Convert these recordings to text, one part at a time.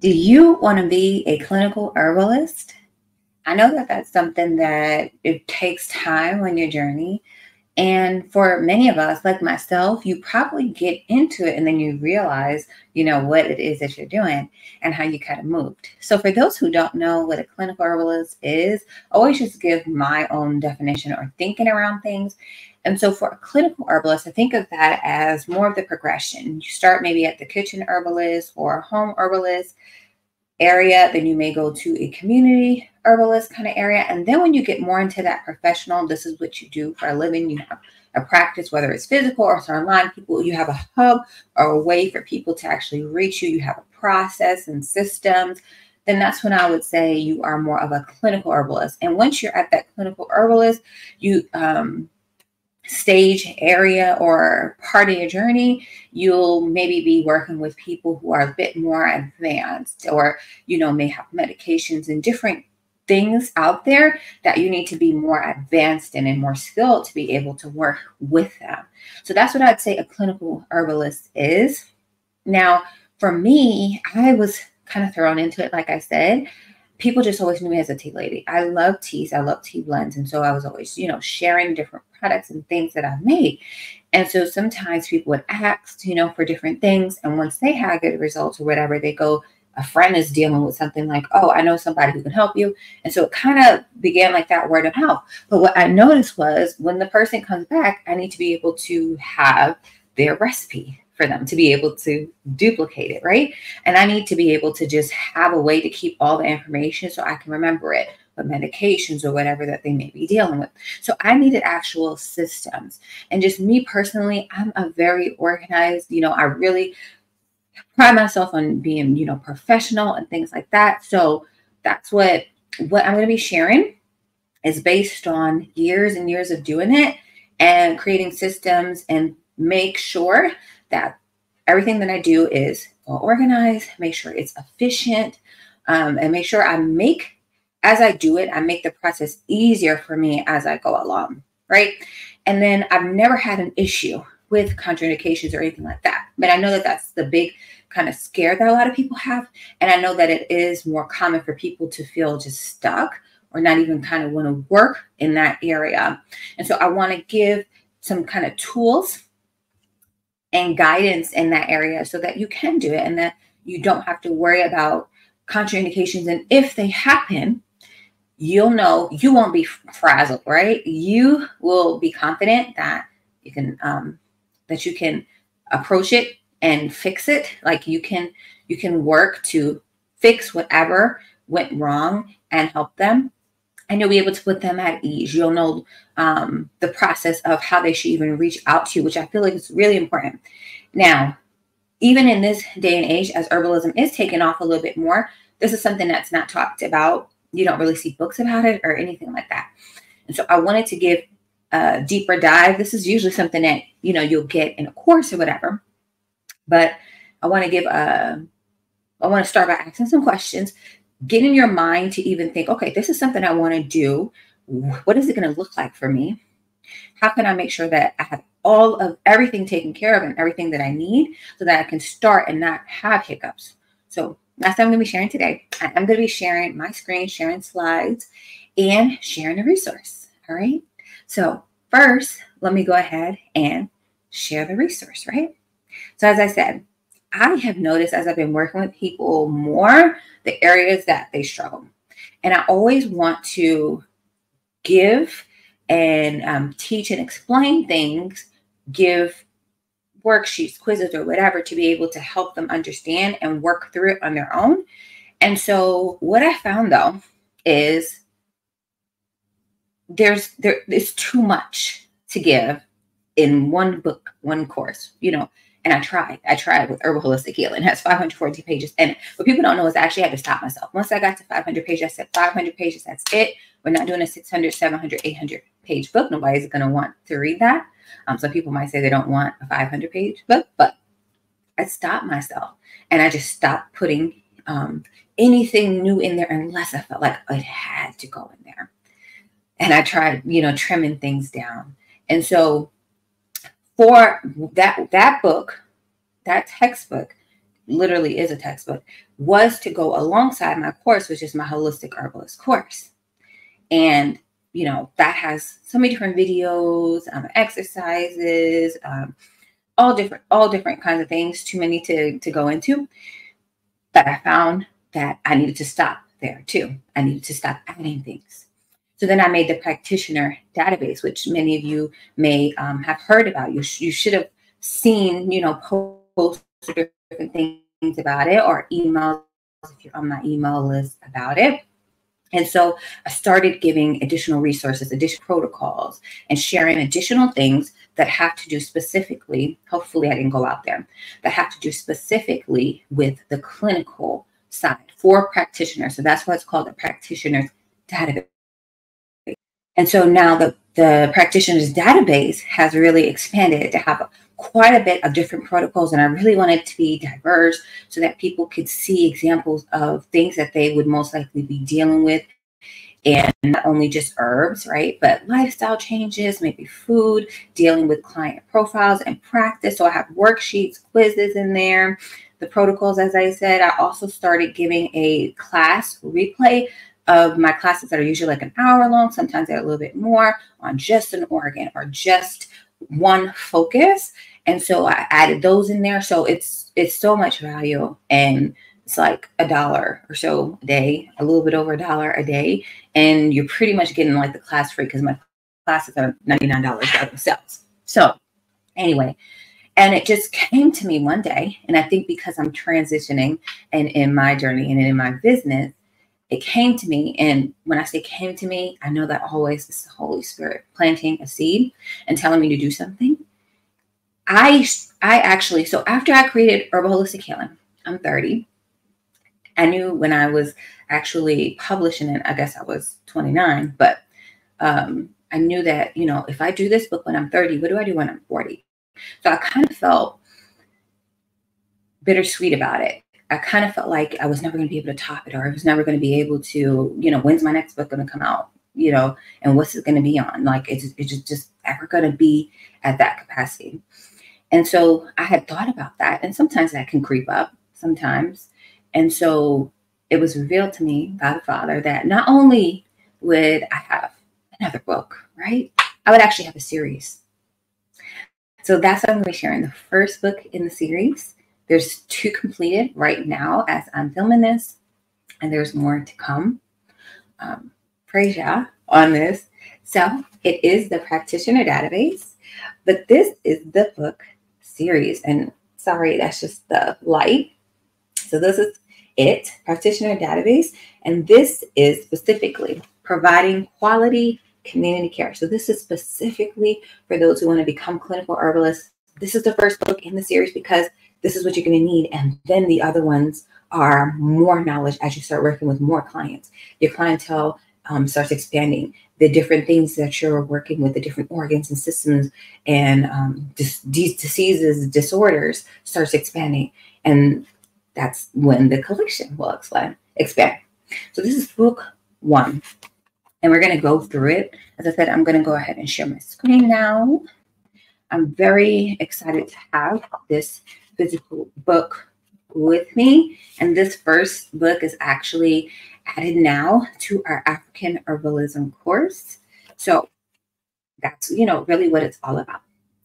Do you want to be a clinical herbalist? I know that that's something that it takes time on your journey. And for many of us, like myself, you probably get into it and then you realize, you know, what it is that you're doing and how you kind of moved. So for those who don't know what a clinical herbalist is, I always just give my own definition or thinking around things. And so for a clinical herbalist, I think of that as more of the progression. You start maybe at the kitchen herbalist or a home herbalist area, then you may go to a community herbalist kind of area. And then when you get more into that professional, this is what you do for a living. You have a practice, whether it's physical or it's online. People, you have a hub or a way for people to actually reach you. You have a process and systems. Then that's when I would say you are more of a clinical herbalist. And once you're at that clinical herbalist, you stage area or part of your journey, you'll maybe be working with people who are a bit more advanced or, you know, may have medications and different things out there that you need to be more advanced in and more skilled to be able to work with them. So that's what I'd say a clinical herbalist is. Now, for me, I was kind of thrown into it. Like I said, people just always knew me as a tea lady. I love teas. I love tea blends. And so I was always, you know, sharing different products and things that I've made. And so sometimes people would ask, you know, for different things. And once they had good results or whatever, they go, a friend is dealing with something like, oh, I know somebody who can help you. And so it kind of began like that word of mouth. But what I noticed was when the person comes back, I need to be able to have their recipe for them to be able to duplicate it, right? And I need to be able to just have a way to keep all the information so I can remember it, with medications or whatever that they may be dealing with. So I needed actual systems. And just me personally, I'm a very organized, you know, I really pride myself on being, you know, professional and things like that. So that's what I'm going to be sharing is based on years and years of doing it and creating systems and make sure that everything that I do is well organized, make sure it's efficient, and make sure I make, as I do it, I make the process easier for me as I go along, right? And then I've never had an issue with contraindications or anything like that. But I know that that's the big kind of scare that a lot of people have. And I know that it is more common for people to feel just stuck or not even kind of want to work in that area. And so I want to give some kind of tools and guidance in that area so that you can do it and that you don't have to worry about contraindications. And if they happen, you'll know, you won't be frazzled, right? You will be confident that you can approach it and fix it. Like you can work to fix whatever went wrong and help them. And you'll be able to put them at ease. You'll know the process of how they should even reach out to you, which I feel like is really important. Now, even in this day and age, as herbalism is taking off a little bit more, this is something that's not talked about. You don't really see books about it or anything like that. And so I wanted to give a deeper dive. This is usually something that, you know, you'll get in a course or whatever. But I want to give I want to start by asking some questions, get in your mind to even think, okay, this is something I want to do. What is it going to look like for me? How can I make sure that I have all of everything taken care of and everything that I need so that I can start and not have hiccups? So that's what I'm going to be sharing today. I'm going to be sharing my screen, sharing slides, and sharing a resource. All right. So first, let me go ahead and share the resource, right? So as I said, I have noticed as I've been working with people more, the areas that they struggle. And I always want to give and teach and explain things, give worksheets, quizzes, or whatever to be able to help them understand and work through it on their own. And so what I found, though, is there's too much to give in one book, one course, you know. And I tried with Herbal Holistic Healing. It has 540 pages. And what people don't know is I actually had to stop myself. Once I got to 500 pages, I said 500 pages, that's it. We're not doing a 600, 700, 800 page book. Nobody's going to want to read that. Some people might say they don't want a 500 page book, but I stopped myself and I just stopped putting anything new in there unless I felt like it had to go in there. And I tried, you know, trimming things down. And so for that book, that textbook literally is a textbook, was to go alongside my course, which is my holistic herbalist course. And, you know, that has so many different videos, exercises, all different kinds of things, too many to go into, but I found that I needed to stop there too. I needed to stop adding things. So then I made the practitioner database, which many of you may have heard about. You should have seen, you know, posts or different things about it, or emails if you're on my email list about it. And so I started giving additional resources, additional protocols, and sharing additional things that have to do specifically, hopefully I didn't go out there, that have to do specifically with the clinical side for practitioners. So that's why it's called the practitioner's database. And so now the practitioner's database has really expanded to have quite a bit of different protocols, and I really wanted to be diverse so that people could see examples of things that they would most likely be dealing with, and not only just herbs, right, but lifestyle changes, maybe food, dealing with client profiles and practice. So I have worksheets, quizzes in there, the protocols, as I said. I also started giving a class replay of my classes that are usually like an hour long, sometimes they're a little bit more, on just an organ or just one focus. And so I added those in there. So it's so much value, and it's like $1 or so a day, a little bit over $1 a day. And you're pretty much getting like the class free, because my classes are $99 by themselves. So anyway, and it just came to me one day. And I think because I'm transitioning and in my journey and in my business, it came to me. And when I say came to me, I know that always it's the Holy Spirit planting a seed and telling me to do something. I actually, so after I created Herbal Holistic Healing, I'm 30. I knew when I was actually publishing it, I guess I was 29, but I knew that, you know, if I do this book when I'm 30, what do I do when I'm 40? So I kind of felt bittersweet about it. I kind of felt like I was never going to be able to top it, or I was never going to be able to, you know, when's my next book going to come out, you know, and what's it going to be on? Like, it's just ever going to be at that capacity. And so I had thought about that. And sometimes that can creep up sometimes. And so it was revealed to me by the Father that not only would I have another book, right? I would actually have a series. So that's what I'm going to be sharing, the first book in the series. There's 2 completed right now as I'm filming this, and there's more to come. Praise Yah on this. So it is the practitioner database, but this is the book series. And sorry, that's just the light. So this is it, practitioner database. And this is specifically providing quality community care. So this is specifically for those who want to become clinical herbalists. This is the first book in the series because this is what you're going to need. And then the other ones are more knowledge as you start working with more clients. Your clientele starts expanding, the different things that you're working with, the different organs and systems and these diseases, disorders starts expanding. And that's when the collection will expand. So this is book 1. And we're going to go through it. As I said, I'm going to go ahead and share my screen now. I'm very excited to have this physical book with me. And this first book is actually added now to our African herbalism course. So that's, you know, really what it's all about.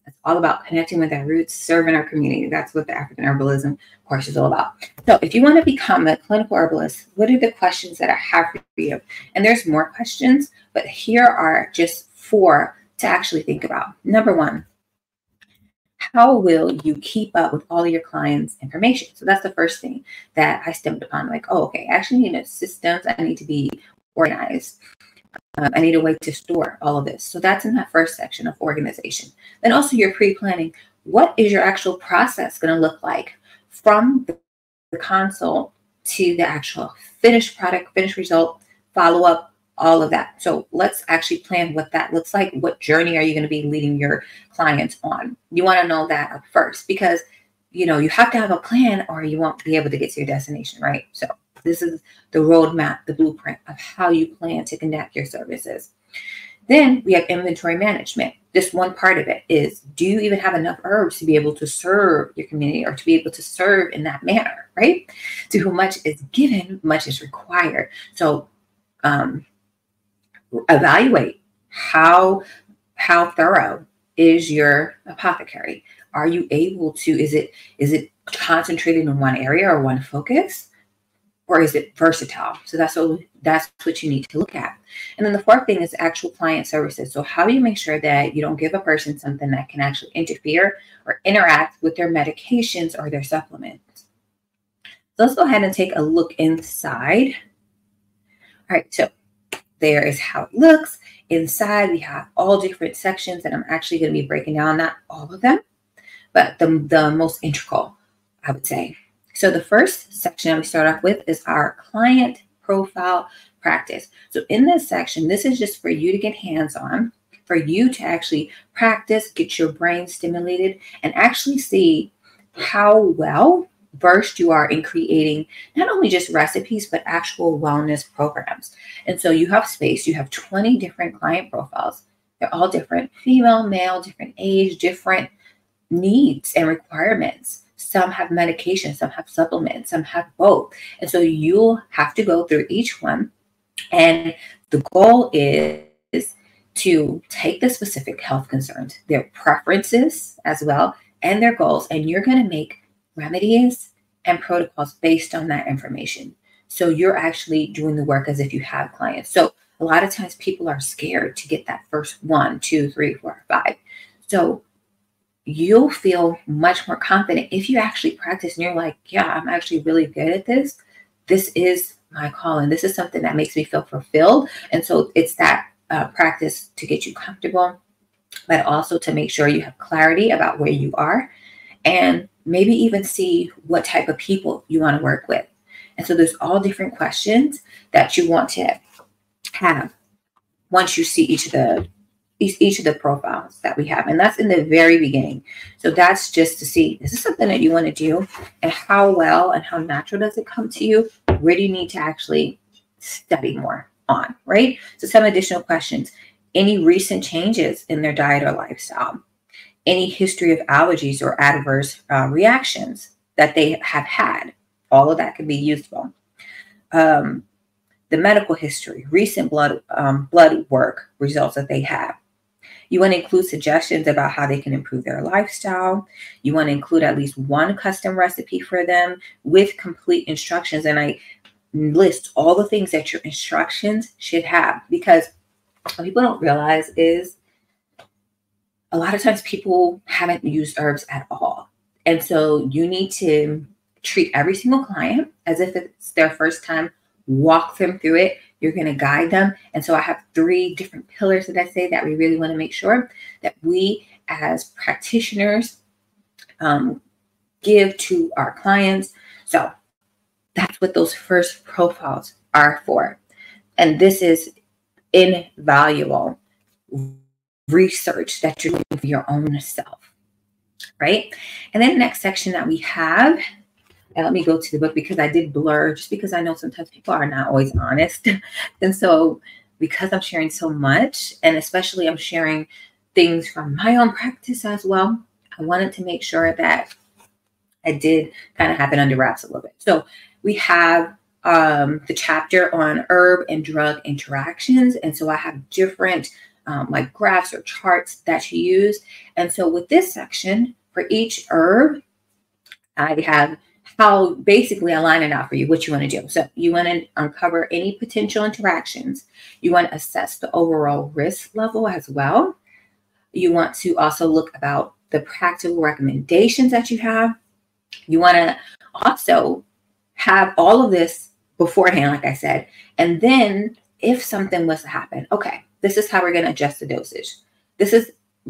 It's all about connecting with our roots, serving our community. That's what the African herbalism course is all about. So if you want to become a clinical herbalist, what are the questions that I have for you? And there's more questions, but here are just 4 to actually think about. Number 1. How will you keep up with all your clients' information? So that's the first thing that I stumbled upon. Like, oh, okay, I actually need a systems. I need to be organized. I need a way to store all of this. So that's in that first section of organization. Then also your pre-planning. What is your actual process going to look like from the consult to the actual finished product, finished result, follow-up, all of that? So let's actually plan what that looks like. What journey are you going to be leading your clients on? You want to know that up first, because, you know, you have to have a plan or you won't be able to get to your destination, right? So this is the roadmap, the blueprint of how you plan to conduct your services. Then we have inventory management. Just one part of it is, do you even have enough herbs to be able to serve your community or to be able to serve in that manner, right? To whom much is given, much is required. So evaluate how thorough is your apothecary? Are you able to, is it concentrated in one area or one focus? Or is it versatile? So that's what you need to look at. And then the fourth thing is actual client services. So how do you make sure that you don't give a person something that can actually interfere or interact with their medications or their supplements? So let's go ahead and take a look inside. All right, so there is how it looks. Inside, we have all different sections, and I'm actually going to be breaking down not all of them, but the most integral, I would say. So the first section that we start off with is our client profile practice. So in this section, this is just for you to get hands-on, for you to actually practice, get your brain stimulated, and actually see how well versed you are in creating not only just recipes, but actual wellness programs. And so you have space, you have 20 different client profiles. They're all different, female, male, different age, different needs and requirements. Some have medication, some have supplements, some have both. And so you'll have to go through each one. And the goal is to take the specific health concerns, their preferences as well, and their goals. And you're going to make remedies and protocols based on that information. So you're actually doing the work as if you have clients. So a lot of times people are scared to get that first 1, 2, 3, 4, 5. So you'll feel much more confident if you actually practice and you're like, yeah, I'm actually really good at this. This is my calling. This is something that makes me feel fulfilled. And so it's that practice to get you comfortable, but also to make sure you have clarity about where you are and maybe even see what type of people you want to work with. And so there's all different questions that you want to have once you see each of the profiles that we have, and that's in the very beginning. So that's just to see, is this something that you want to do, and how well and how natural does it come to you? Where do you need to actually study more on, right? So some additional questions: any recent changes in their diet or lifestyle, any history of allergies or adverse reactions that they have had, all of that can be useful. The medical history, recent blood work results that they have. You want to include suggestions about how they can improve their lifestyle. You want to include at least one custom recipe for them with complete instructions. And I list all the things that your instructions should have, because what people don't realize is a lot of times people haven't used herbs at all. And so you need to treat every single client as if it's their first time, walk them through it. You're going to guide them. And so I have 3 different pillars that I say that we really want to make sure that we as practitioners give to our clients. So that's what those first profiles are for. And this is invaluable research that you're doing for your own self, right? And then the next section that we have, and let me go to the book because I did blur, just because I know sometimes people are not always honest. And so because I'm sharing so much, and especially I'm sharing things from my own practice as well, I wanted to make sure that I did kind of have it under wraps a little bit. So we have the chapter on herb and drug interactions. And so I have different like graphs or charts that you use. And so with this section, for each herb, I have how basically I line it out for you, what you want to do. So you want to uncover any potential interactions. You want to assess the overall risk level as well. You want to also look about the practical recommendations that you have. You want to also have all of this beforehand, like I said. And then if something was to happen, okay, this is how we're going to adjust the dosage.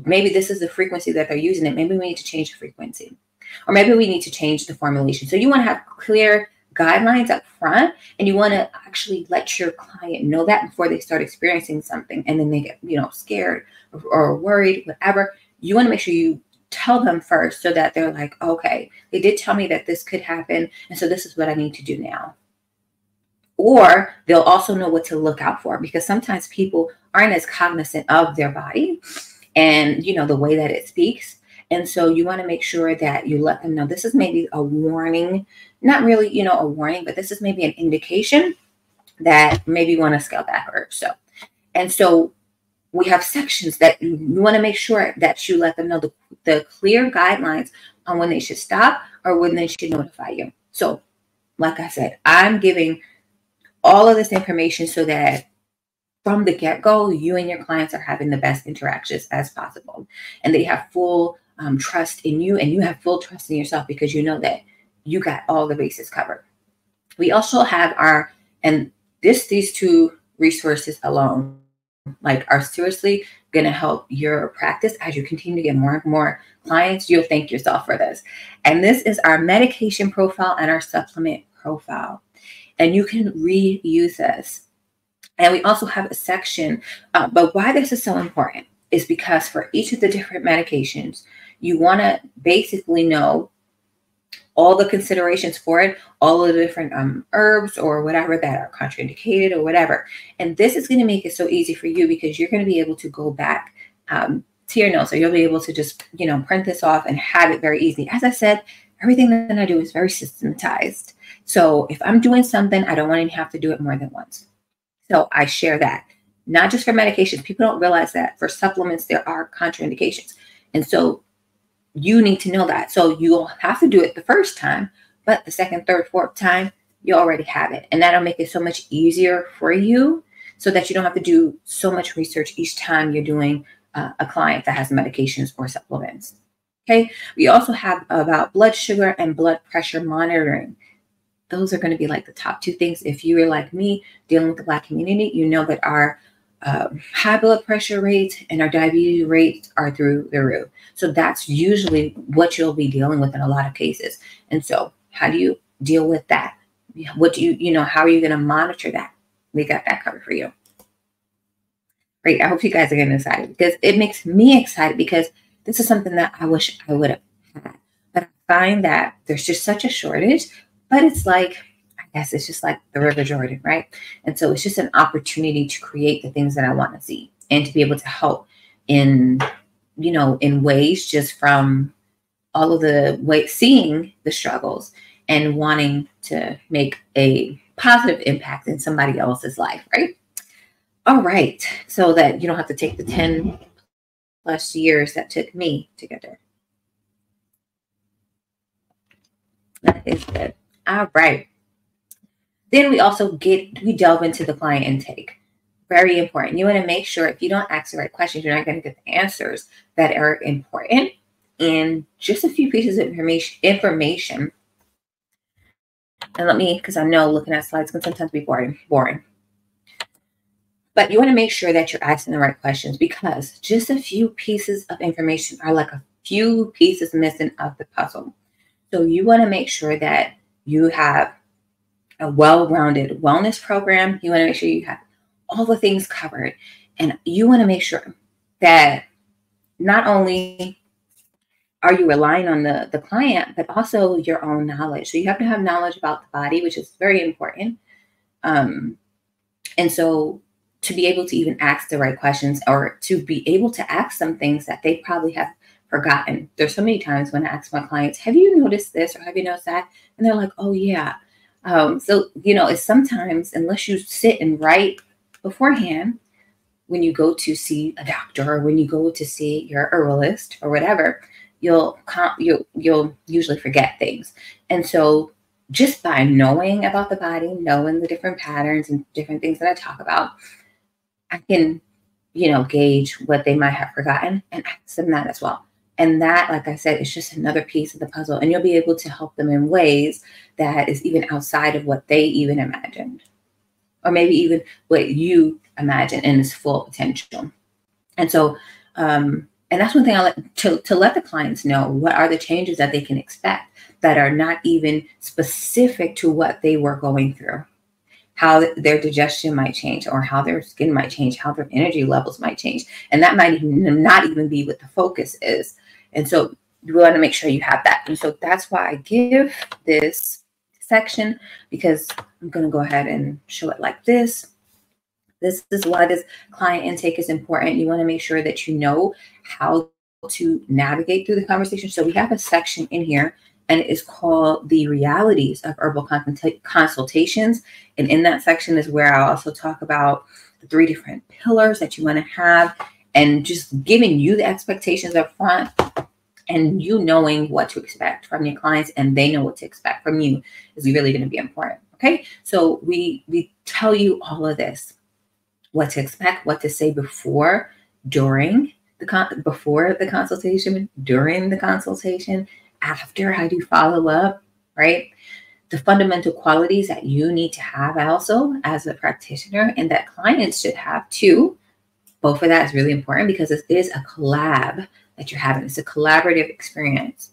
Maybe this is the frequency that they're using it. Maybe we need to change the frequency. Or maybe we need to change the formulation. So you want to have clear guidelines up front, and you want to actually let your client know that before they start experiencing something and then they get, you know, scared or worried, whatever. You want to make sure you tell them first so that they're like, okay, they did tell me that this could happen, and so this is what I need to do now. Or they'll also know what to look out for, because sometimes people aren't as cognizant of their body. and, you know, the way that it speaks. And so you want to make sure that you let them know this is maybe a warning, not really, you know, a warning, but this is maybe an indication that maybe you want to scale back or so. And so we have sections that you want to make sure that you let them know the clear guidelines on when they should stop or when they should notify you. So like I said, I'm giving all of this information so that from the get-go, you and your clients are having the best interactions as possible. And they have full trust in you, and you have full trust in yourself because you know that you got all the bases covered. We also have our, and these two resources alone, like, are seriously going to help your practice. As you continue to get more and more clients, you'll thank yourself for this. And this is our medication profile and our supplement profile. And you can reuse this. And we also have a section, but why this is so important is because for each of the different medications, you want to basically know all the considerations for it, all of the different herbs or whatever that are contraindicated or whatever. And this is going to make it so easy for you because you're going to be able to go back to your notes. So you'll be able to just, you know, print this off and have it very easy. As I said, everything that I do is very systematized. So if I'm doing something, I don't want to have to do it more than once. So I share that, not just for medications. People don't realize that for supplements, there are contraindications. And so you need to know that. So you'll have to do it the first time, but the second, third, fourth time, you already have it. And that'll make it so much easier for you so that you don't have to do so much research each time you're doing a client that has medications or supplements. Okay. We also have about blood sugar and blood pressure monitoring. Those are going to be like the top two things. If you were like me dealing with the Black community, you know that our high blood pressure rates and our diabetes rates are through the roof. So that's usually what you'll be dealing with in a lot of cases. And so how do you deal with that? What do you, you know, how are you going to monitor that? We got that covered for you. Great. I hope you guys are getting excited because it makes me excited because this is something that I wish I would have had. But I find that there's just such a shortage. But it's like, I guess it's just like the River Jordan, right? And so it's just an opportunity to create the things that I want to see and to be able to help in, you know, in ways just from all of the way seeing the struggles and wanting to make a positive impact in somebody else's life, right? All right. So that you don't have to take the 10 plus years that took me to get there. That is good. All right. Then we also delve into the client intake. Very important. You want to make sure if you don't ask the right questions, you're not going to get the answers that are important. And just a few pieces of information. And let me, because I know looking at slides can sometimes be boring. But you want to make sure that you're asking the right questions because just a few pieces of information are like a few pieces missing of the puzzle. So you want to make sure that you have a well-rounded wellness program. You want to make sure you have all the things covered. And you want to make sure that not only are you relying on the client, but also your own knowledge. So you have to have knowledge about the body, which is very important. And so to be able to even ask the right questions or to be able to ask some things that they probably have forgotten. There's so many times when I ask my clients, have you noticed this or have you noticed that? And they're like, oh yeah. So, you know, it's sometimes unless you sit and write beforehand, when you go to see a doctor or when you go to see your herbalist or whatever, you'll usually forget things. And so just by knowing about the body, knowing the different patterns and different things that I talk about, I can, you know, gauge what they might have forgotten and ask them that as well. And that, like I said, is just another piece of the puzzle. And you'll be able to help them in ways that is even outside of what they even imagined. Or maybe even what you imagine in its full potential. And so, and that's one thing I like to let the clients know what are the changes that they can expect that are not even specific to what they were going through. How their digestion might change or how their skin might change, how their energy levels might change. And that might even not even be what the focus is. And so you want to make sure you have that. And so that's why I give this section because I'm going to go ahead and show it like this. This is why this client intake is important. You want to make sure that you know how to navigate through the conversation. So we have a section in here, and it is called the realities of herbal consultations. And in that section is where I'll also talk about the 3 different pillars that you want to have, and just giving you the expectations up front, and you knowing what to expect from your clients, and they know what to expect from you, is really going to be important. Okay. So we tell you all of this, what to expect, what to say before, during the consultation, during the consultation, after, how do you follow up, right? The fundamental qualities that you need to have also as a practitioner, and that clients should have too. Both of that is really important, because this is a collab that you're having. It's a collaborative experience.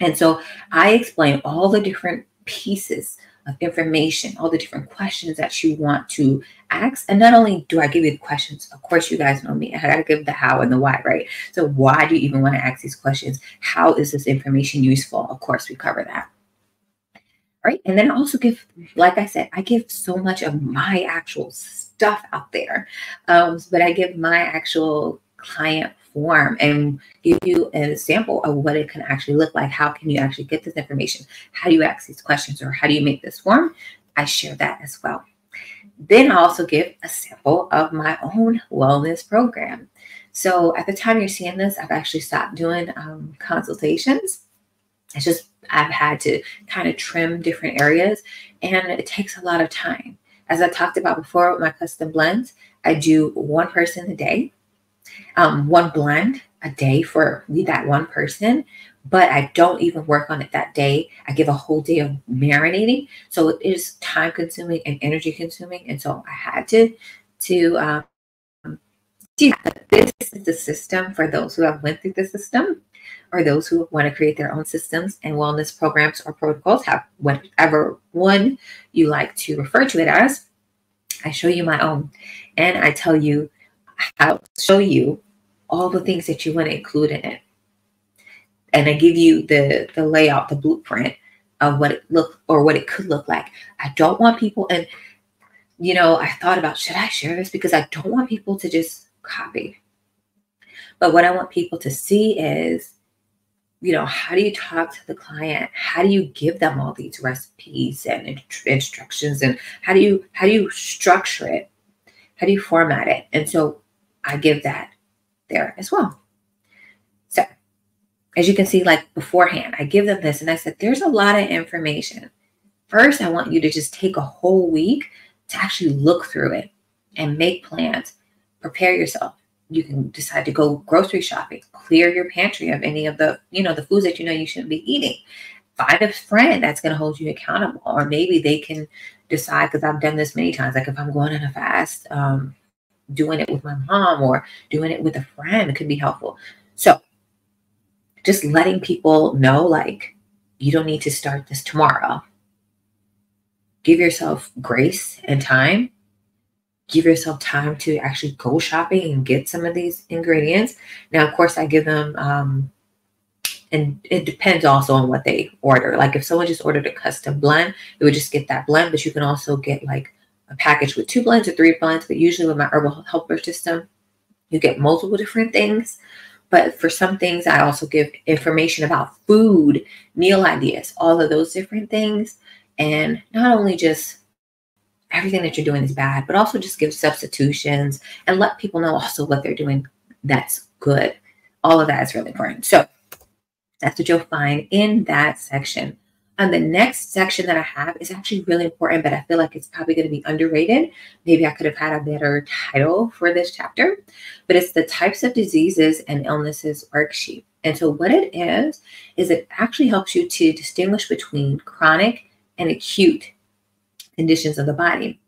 And so I explain all the different pieces of information, all the different questions that you want to ask. And not only do I give you the questions, of course, you guys know me, I gotta give the how and the why, right? So why do you even want to ask these questions? How is this information useful? Of course, we cover that. All right. And then I also give, like I said, I give so much of my actual stuff out there, but I give my actual client form and give you a sample of what it can actually look like. How can you actually get this information? How do you ask these questions, or how do you make this form? I share that as well. Then I also give a sample of my own wellness program. So at the time you're seeing this, I've actually stopped doing consultations. It's just I've had to kind of trim different areas, and it takes a lot of time. As I talked about before with my custom blends, I do 1 person a day, 1 blend a day for that 1 person, but I don't even work on it that day. I give a whole day of marinating. So it is time consuming and energy consuming. And so I had to do that. This is the system for those who have went through the system, or those who want to create their own systems and wellness programs or protocols, have whatever one you like to refer to it as. I show you my own, and I tell you how to show you all the things that you want to include in it. And I give you the layout, the blueprint of what it look, or what it could look like. I don't want people, and you know, I thought about, should I share this? Because I don't want people to just copy. But what I want people to see is, you know, how do you talk to the client? How do you give them all these recipes and instructions? And how do you structure it? How do you format it? And so I give that there as well. So as you can see, like beforehand, I give them this, and I said, there's a lot of information. First, I want you to just take a whole week to actually look through it and make plans, prepare yourself. You can decide to go grocery shopping, clear your pantry of any of the, you know, the foods that you know you shouldn't be eating. Find a friend that's going to hold you accountable, or maybe they can decide, because I've done this many times. Like if I'm going on a fast, doing it with my mom or doing it with a friend, it could be helpful. So just letting people know, like, you don't need to start this tomorrow. Give yourself grace and time. Give yourself time to actually go shopping and get some of these ingredients. Now, of course, I give them, and it depends also on what they order. Like if someone just ordered a custom blend, they would just get that blend, but you can also get like a package with 2 blends or 3 blends. But usually with my Herbal Helper system, you get multiple different things. But for some things, I also give information about food, meal ideas, all of those different things. And not only just everything that you're doing is bad, but also just give substitutions and let people know also what they're doing that's good. All of that is really important. So that's what you'll find in that section. And the next section that I have is actually really important, but I feel like it's probably going to be underrated. Maybe I could have had a better title for this chapter, but it's the types of diseases and illnesses worksheet. And so what it is it actually helps you to distinguish between chronic and acute conditions of the body.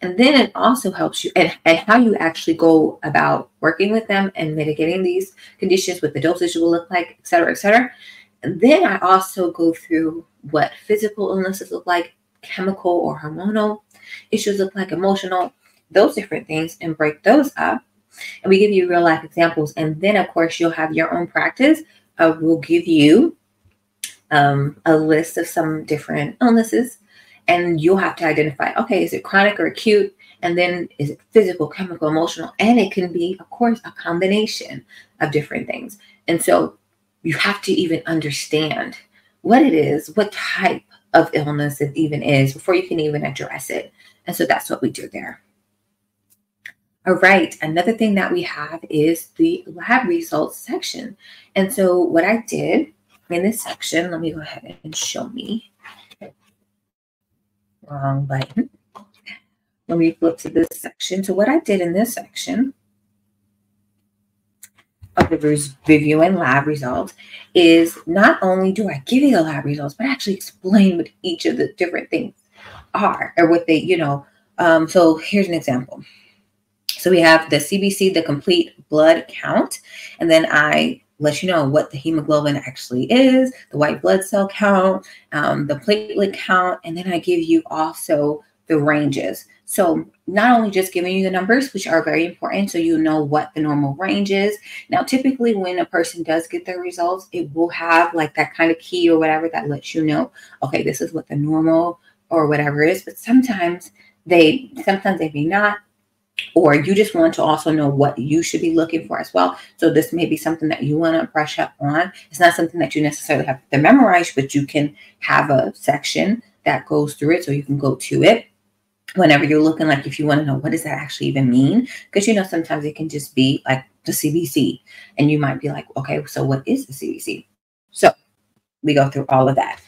And then it also helps you and how you actually go about working with them and mitigating these conditions, what the dosage will look like, et cetera, et cetera. And then I also go through what physical illnesses look like, chemical or hormonal issues look like, emotional, those different things, and break those up. And we give you real life examples. And then of course you'll have your own practice. We'll give you a list of some different illnesses. And you'll have to identify, okay, is it chronic or acute? And then is it physical, chemical, emotional? And it can be, of course, a combination of different things. And so you have to even understand what it is, what type of illness it even is before you can even address it. And so that's what we do there. All right, another thing that we have is the lab results section. And so what I did in this section, let me go ahead and show me. Wrong button. Let me flip to this section. So what I did in this section of the reviewing lab results is not only do I give you the lab results, but I actually explain what each of the different things are or what they, you know. So here's an example. So we have the CBC, the complete blood count, and then I let you know what the hemoglobin actually is, the white blood cell count, the platelet count, and then I give you also the ranges. So not only just giving you the numbers, which are very important, so you know what the normal range is. Now, typically when a person does get their results, it will have like that kind of key or whatever that lets you know, okay, this is what the normal or whatever is, but sometimes they may not. Or you just want to also know what you should be looking for as well. So this may be something that you want to brush up on. It's not something that you necessarily have to memorize, but you can have a section that goes through it. So you can go to it whenever you're looking, like if you want to know what does that actually even mean? Because, you know, sometimes it can just be like the CBC and you might be like, okay, so what is the CBC? So we go through all of that.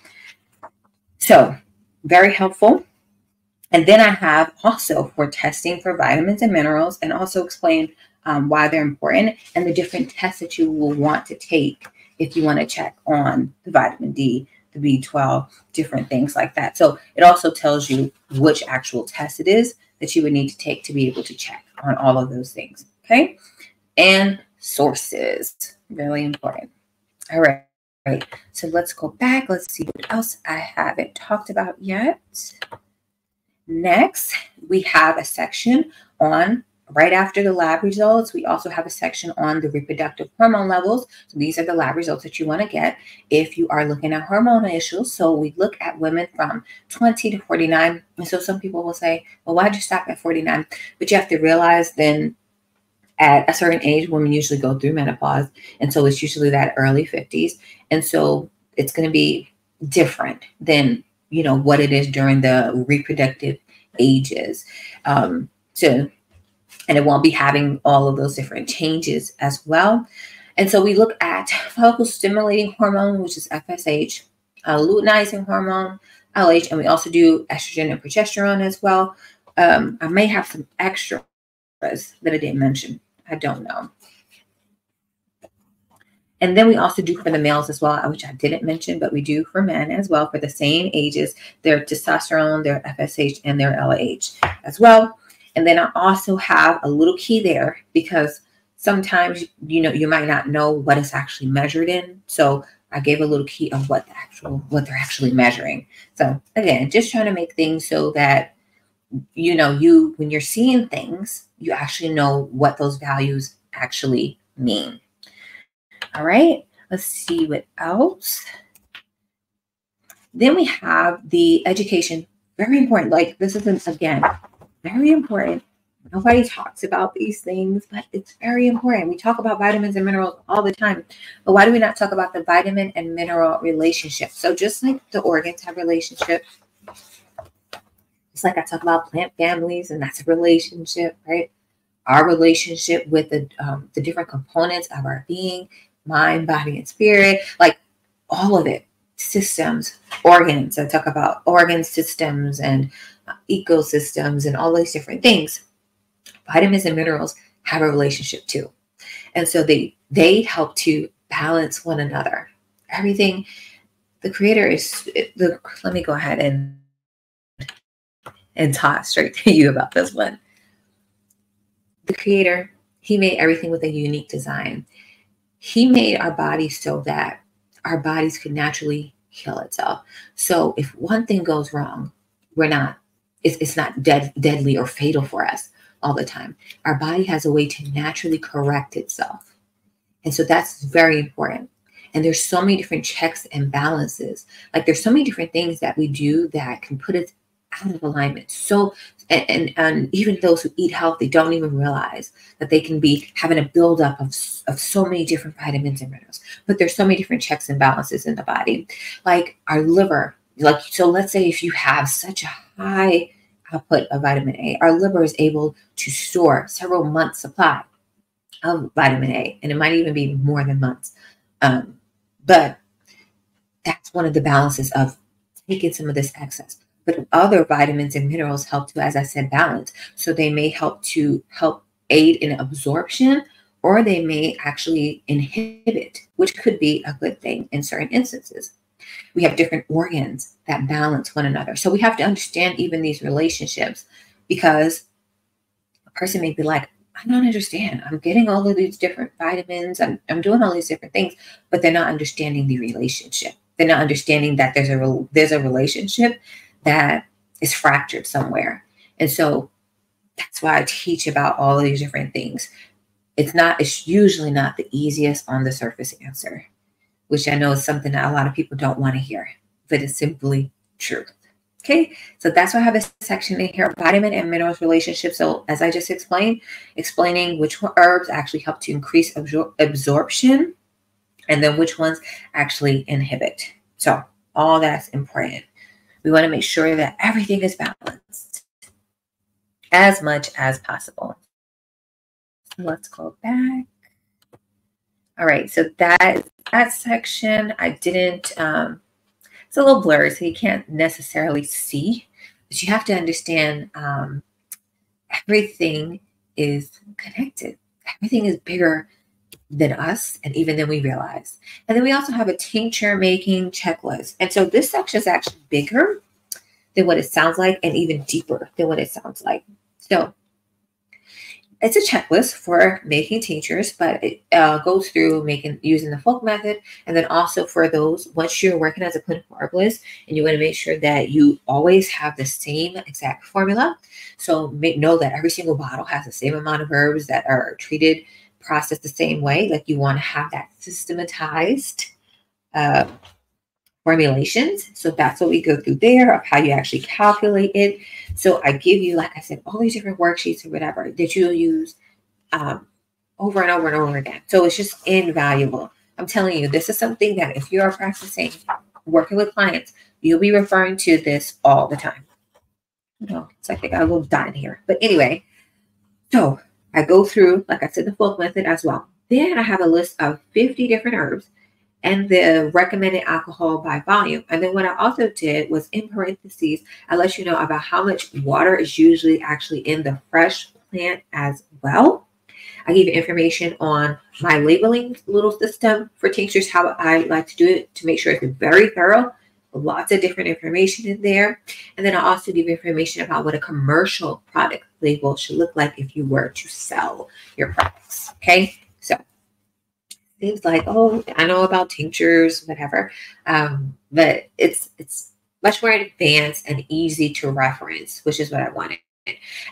So very helpful. And then I have also for testing for vitamins and minerals and also explain why they're important and the different tests that you will want to take if you want to check on the vitamin D, the B12, different things like that. So it also tells you which actual test it is that you would need to take to be able to check on all of those things, okay? And sources, really important. All right, so let's go back. Let's see what else I haven't talked about yet. Next, we have a section on, right after the lab results, we also have a section on the reproductive hormone levels. So these are the lab results that you want to get if you are looking at hormonal issues. So we look at women from 20 to 49. And so some people will say, well, why'd you stop at 49? But you have to realize then at a certain age, women usually go through menopause. And so it's usually that early 50s. And so it's going to be different than, you know, what it is during the reproductive ages. And it won't be having all of those different changes as well. And so we look at follicle stimulating hormone, which is FSH, luteinizing hormone, LH, and we also do estrogen and progesterone as well. I may have some extras that I didn't mention. I don't know. And then we also do for the males as well, which I didn't mention, but we do for men as well for the same ages, their testosterone, their FSH, and their LH as well. And then I also have a little key there because sometimes, you know, you might not know what it's actually measured in. So I gave a little key of what the actual, what they're actually measuring. So again, just trying to make things so that, you know, you, when you're seeing things, you actually know what those values actually mean. All right, let's see what else. Then we have the education, very important. Like this is, again, very important. Nobody talks about these things, but it's very important. We talk about vitamins and minerals all the time, but why do we not talk about the vitamin and mineral relationship? So just like the organs have relationships, it's like I talk about plant families and that's a relationship, right? Our relationship with the different components of our being, mind, body, and spirit, like all of it, systems, organs. I talk about organ systems and ecosystems and all these different things. Vitamins and minerals have a relationship too. And so they help to balance one another. Everything, the creator is, let me go ahead and talk straight to you about this one. The creator, he made everything with a unique design. He made our bodies so that our bodies could naturally heal itself. So if one thing goes wrong, we're not, it's not deadly or fatal for us all the time. Our body has a way to naturally correct itself. And so that's very important. And there's so many different checks and balances. Like there's so many different things that we do that can put us out of alignment. So, and even those who eat healthy don't even realize that they can be having a buildup of so many different vitamins and minerals. But there's so many different checks and balances in the body. Like our liver, like, so let's say if you have such a high output of vitamin A, our liver is able to store several months' supply of vitamin A, and it might even be more than months. But that's one of the balances of taking some of this excess. But other vitamins and minerals help to, as I said, balance. So they may help to aid in absorption, or they may actually inhibit, which could be a good thing in certain instances. We have different organs that balance one another. So we have to understand even these relationships, because a person may be like, I don't understand. I'm getting all of these different vitamins. I'm doing all these different things, but they're not understanding the relationship. They're not understanding that there's a relationship that is fractured somewhere. And so that's why I teach about all of these different things. It's usually not the easiest on the surface answer, which I know is something that a lot of people don't want to hear, but it's simply true. Okay, so that's why I have a section in here, vitamin and minerals relationship. So as I just explained, explaining which herbs actually help to increase absorption, and then which ones actually inhibit. So all that's important. We want to make sure that everything is balanced as much as possible. Let's go back. All right, so that section I didn't... it's a little blurry, so you can't necessarily see, but you have to understand everything is connected. Everything is bigger than us, and even than we realize. And then we also have a tincture making checklist. And so this section is actually bigger than what it sounds like, and even deeper than what it sounds like. So it's a checklist for making tinctures, but it goes through using the folk method. And then also for those, once you're working as a clinical herbalist, and you want to make sure that you always have the same exact formula. So know that every single bottle has the same amount of herbs that are treated, processed the same way. Like, you want to have that systematized formulations. So that's what we go through there, of how you actually calculate it. So I give you, like I said, all these different worksheets or whatever that you'll use over and over and over again. So it's just invaluable. I'm telling you, this is something that if you are practicing, working with clients, you'll be referring to this all the time. No, so I think I will die in here. But anyway, so I go through, like I said, the folk method as well. Then I have a list of 50 different herbs and the recommended alcohol by volume. And then what I also did was, in parentheses, I let you know about how much water is usually actually in the fresh plant as well. I gave you information on my labeling little system for tinctures, how I like to do it to make sure it's very thorough. Lots of different information in there. And then I also give information about what a commercial product label should look like if you were to sell your products. Okay, so seems like, oh, I know about tinctures, whatever, but it's much more advanced and easy to reference, which is what I wanted.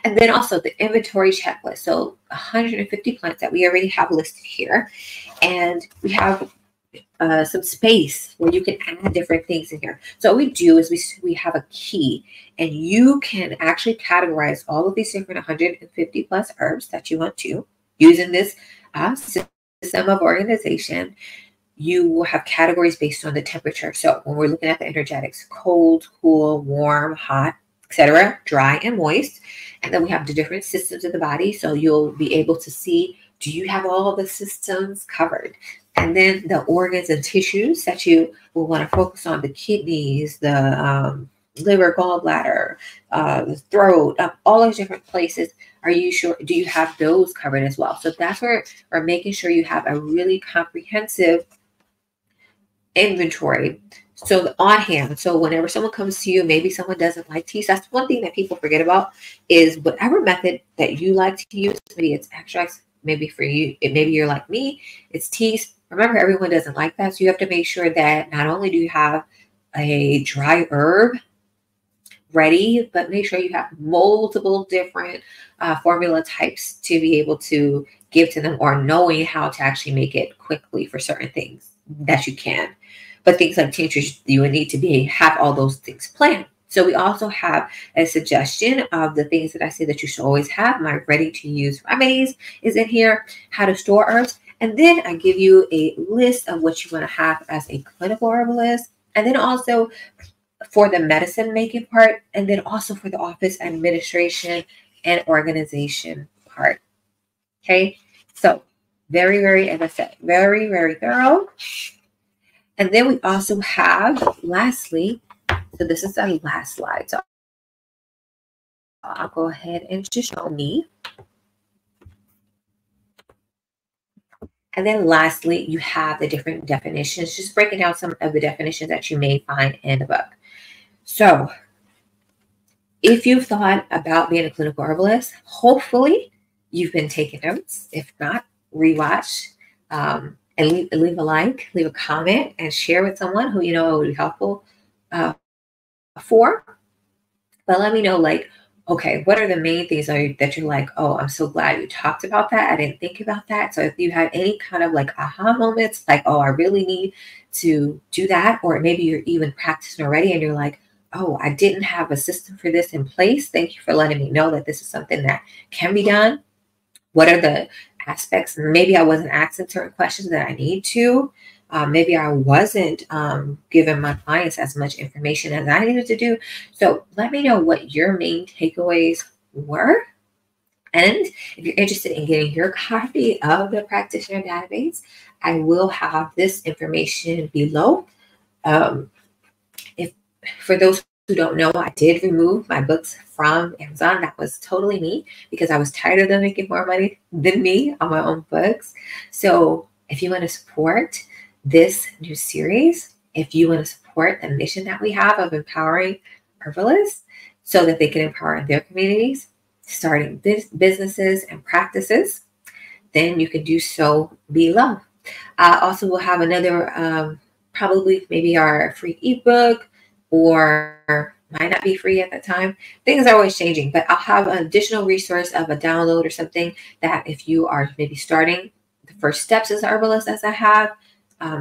And then also the inventory checklist. So 150 plants that we already have listed here, and we have some space where you can add different things in here. So what we do is we have a key, and you can actually categorize all of these different 150 plus herbs that you want to, using this system of organization. You will have categories based on the temperature. So when we're looking at the energetics, cold, cool, warm, hot, etc., dry and moist. And then we have the different systems of the body. So you'll be able to see, do you have all the systems covered? And then the organs and tissues that you will want to focus on, the kidneys, the liver, gallbladder, the throat, all those different places. Are you sure? Do you have those covered as well? So that's where we're making sure you have a really comprehensive inventory. So on hand, so whenever someone comes to you, maybe someone doesn't like teas. That's one thing that people forget about, is whatever method that you like to use, maybe it's extracts, maybe for you, maybe you're like me, it's teas. Remember, everyone doesn't like that. So you have to make sure that not only do you have a dry herb ready, but make sure you have multiple different formula types to be able to give to them, or knowing how to actually make it quickly for certain things that you can. But things like tinctures, you would need to have all those things planned. So we also have a suggestion of the things that I say that you should always have. My ready-to-use remedies is in here, how to store herbs. And then I give you a list of what you want to have as a clinical herbalist. And then also for the medicine making part. And then also for the office administration and organization part. Okay. So very, very, as I said, very, very thorough. And then we also have, lastly, so this is our last slide. So I'll go ahead and just show me. And then lastly, you have the different definitions, just breaking down some of the definitions that you may find in the book. So if you've thought about being a clinical herbalist, hopefully you've been taking notes. If not, rewatch and leave a like, leave a comment, and share with someone who you know it would be helpful for. But let me know, like, okay, what are the main things that you're like, oh, I'm so glad you talked about that. I didn't think about that. So if you had any kind of like aha moments, like, oh, I really need to do that. Or maybe you're even practicing already and you're like, oh, I didn't have a system for this in place. Thank you for letting me know that this is something that can be done. What are the aspects? Maybe I wasn't asking certain questions that I need to. Maybe I wasn't giving my clients as much information as I needed to do. So let me know what your main takeaways were. And if you're interested in getting your copy of the Practitioner Database, I will have this information below. If for those who don't know, I did remove my books from Amazon. That was totally me because I was tired of them making more money than me on my own books. So if you want to support this new series, if you want to support the mission that we have of empowering herbalists so that they can empower their communities, starting businesses and practices, then you can do so below. Also, we'll have another, probably maybe our free ebook, or might not be free at that time. Things are always changing, but I'll have an additional resource of a download or something that if you are maybe starting the first steps as a herbalist, as I have,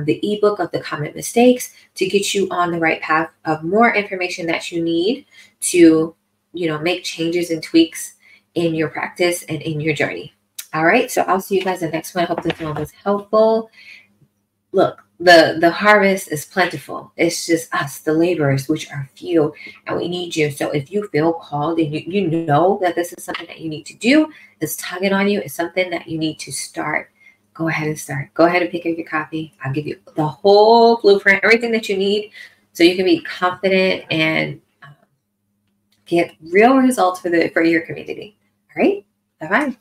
the ebook of the common mistakes to get you on the right path of more information that you need to, you know, make changes and tweaks in your practice and in your journey. All right. So I'll see you guys in the next one. I hope this one was helpful. Look, the harvest is plentiful. It's just us, the laborers, which are few, and we need you. So if you feel called and you know that this is something that you need to do, it's tugging on you. It's something that you need to start. Go ahead and start. Go ahead and pick up your copy. I'll give you the whole blueprint, everything that you need so you can be confident and get real results for your community. All right? Bye-bye.